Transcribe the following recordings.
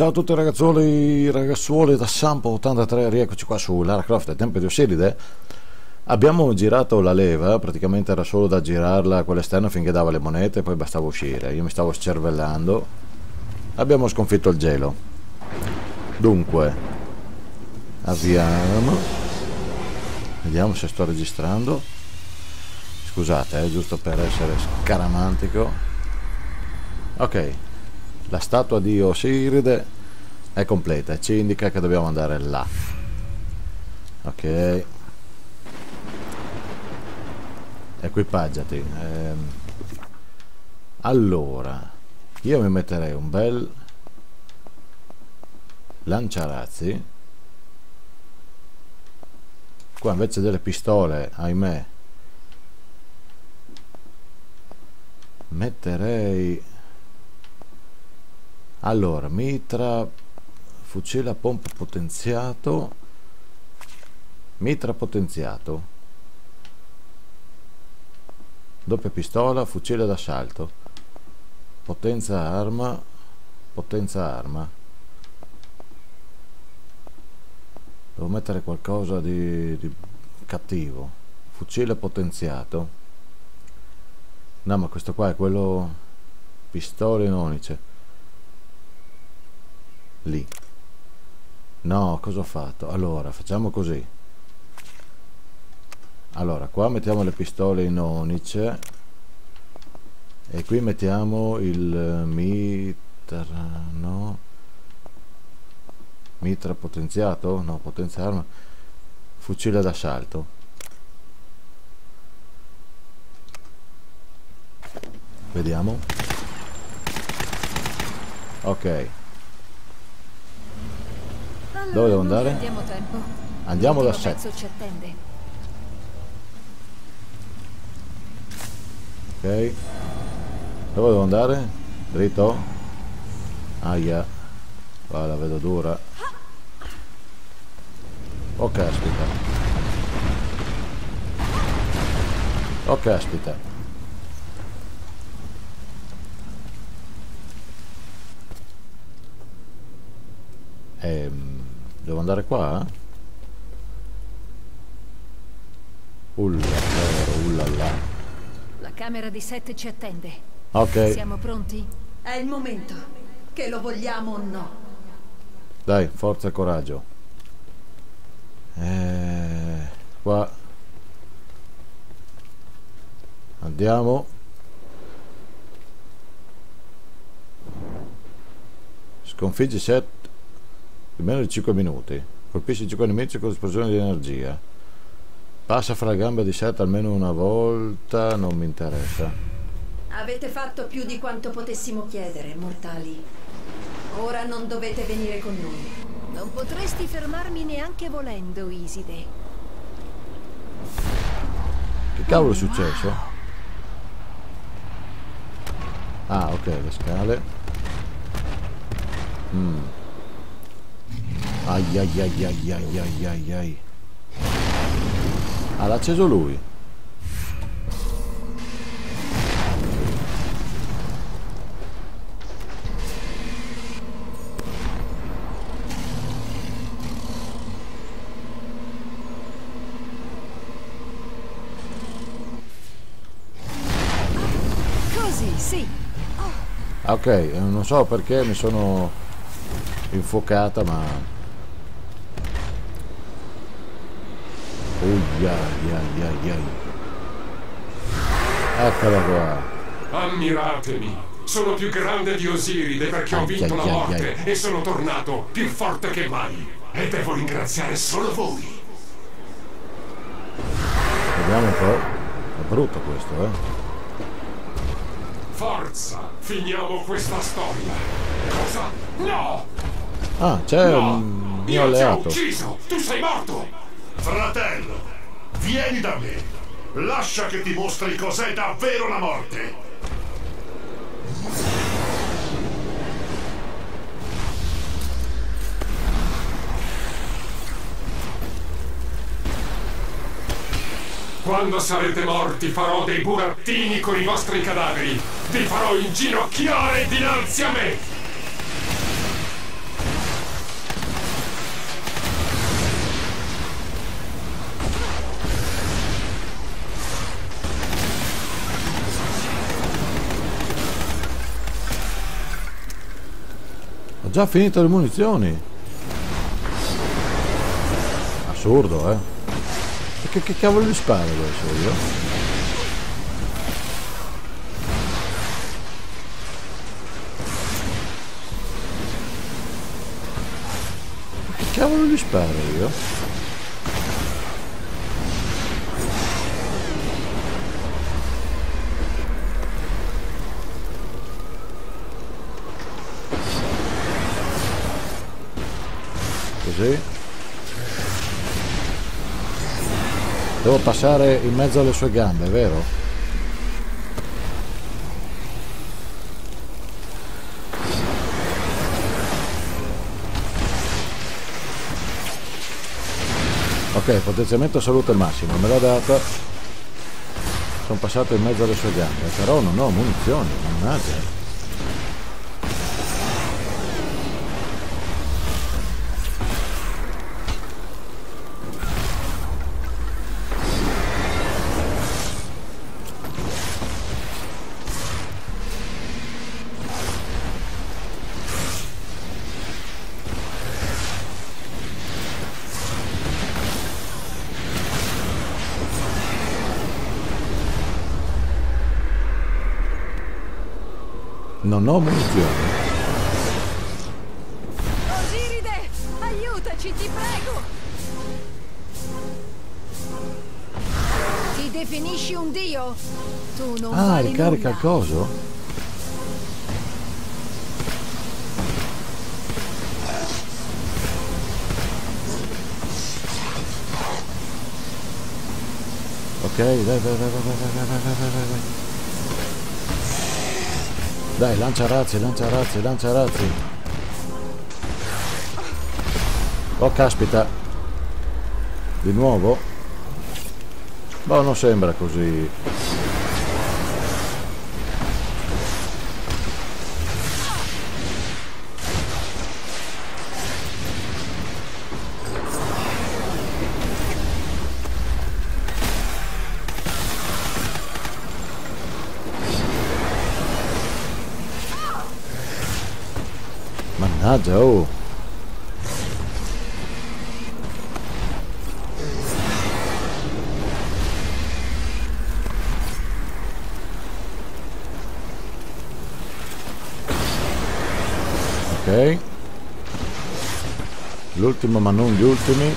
Ciao a tutti ragazzoli e ragazzuoli da Sampo83, rieccoci qua su Lara Croft Temple di Osiris. Abbiamo girato la leva, praticamente era solo da girarla quella esterna finché dava le monete, poi bastava uscire. Io mi stavo scervellando. Abbiamo sconfitto il gelo. Dunque, avviamo. Vediamo se sto registrando. Scusate, giusto per essere scaramantico. Ok. La statua di Osiride è completa e ci indica che dobbiamo andare là. Ok. Equipaggiati. Allora, io mi metterei un bel lanciarazzi. Qua invece delle pistole, ahimè, metterei... Allora, mitra, fucile a pompa potenziato, mitra potenziato, doppia pistola, fucile d'assalto, potenza arma, devo mettere qualcosa di cattivo, fucile potenziato, no ma questo qua è quello, pistola in onice. Lì no, cosa ho fatto? Allora facciamo così, allora qua mettiamo le pistole in onice e qui mettiamo il mitra, no, mitra potenziato, no, potenza arma, fucile d'assalto, vediamo. Ok, dove devo andare? Andiamo da Seth. Ok, dove devo andare? Dritto? Aia, qua la vedo dura. Oh caspita, oh caspita. Devo andare qua? Ullala. La camera di Seth ci attende. Ok. Siamo pronti? È il momento. Che lo vogliamo o no. Dai, forza e coraggio. Qua. Andiamo. Sconfiggi Seth in meno di 5 minuti, colpisci 5 nemici con l'esplosione di energia, passa fra le gambe di Seth almeno una volta, non mi interessa. Avete fatto più di quanto potessimo chiedere, mortali. Ora non dovete venire con noi. Non potresti fermarmi neanche volendo, Iside. Che cavolo è successo? Ah, ok, le scale. Ai ai ai ai ai ai ai ai. Ah, l'ha acceso lui. Così, sì. Ok, non so perché mi sono infuocata, ma... Uia, ia, ia, ia. Eccola qua. Ammiratemi, sono più grande di Osiride perché ho vinto la morte e sono tornato più forte che mai. E devo ringraziare solo voi. Vediamo un po'. È brutto questo, eh. Forza, finiamo questa storia. Cosa? No! Ah, c'è un mio alleato. Io ti ho ucciso, tu sei morto. Fratello, vieni da me. Lascia che ti mostri cos'è davvero la morte. Quando sarete morti farò dei burattini con i vostri cadaveri. Vi farò inginocchiare dinanzi a me. Ho già finito le munizioni. Assurdo, eh. Che cavolo di sparo adesso io? Cavolo gli sparo io? Così. Devo passare in mezzo alle sue gambe, vero? Ok, potenziamento salute massimo, me l'ha data. Sono passato in mezzo alle sue gambe, però non ho munizioni, mannaggia. Non ho munizioni. Osiride, aiutaci, ti prego. Ti definisci un dio? Tu non fai ricarica nulla. Il coso? Ok, dai. Dai, lancia razzi. Oh, caspita. Di nuovo? Boh, non sembra così. Mannaggia, oh! Ok. L'ultimo ma non gli ultimi.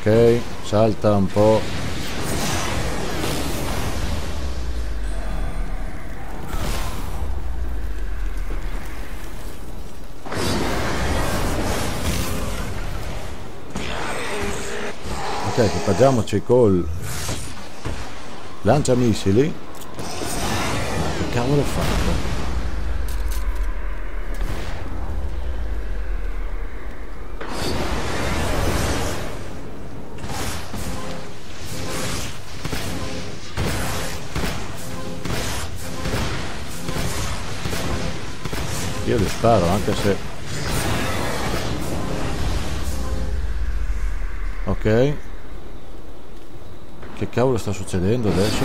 Ok, salta un po'. Ok, equipaggiamoci col lanciamissili. Ma che cavolo ho fatto? Io li sparo anche se... Ok. Che cavolo sta succedendo adesso?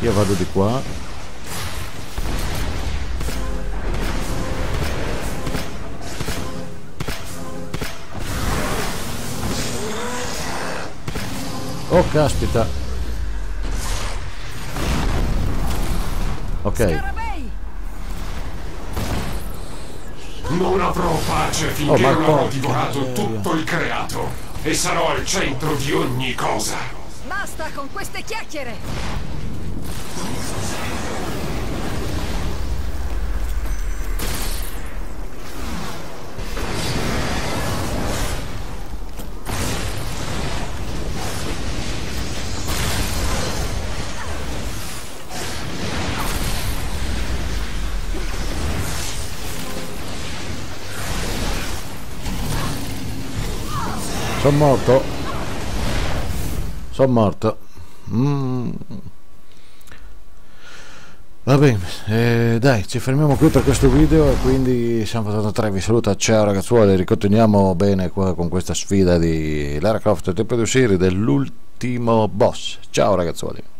Io vado di qua. Oh, caspita. Ok. Non avrò pace finché non avrò divorato tutto il creato e sarò al centro di ogni cosa. Basta con queste chiacchiere. Sono morto. Va bene, dai, ci fermiamo qui per questo video, e quindi Sampo83 vi saluta, ciao ragazzuoli, ricontinuiamo bene qua con questa sfida di Lara Croft Temple of Osiris, dell'ultimo boss. Ciao ragazzuoli.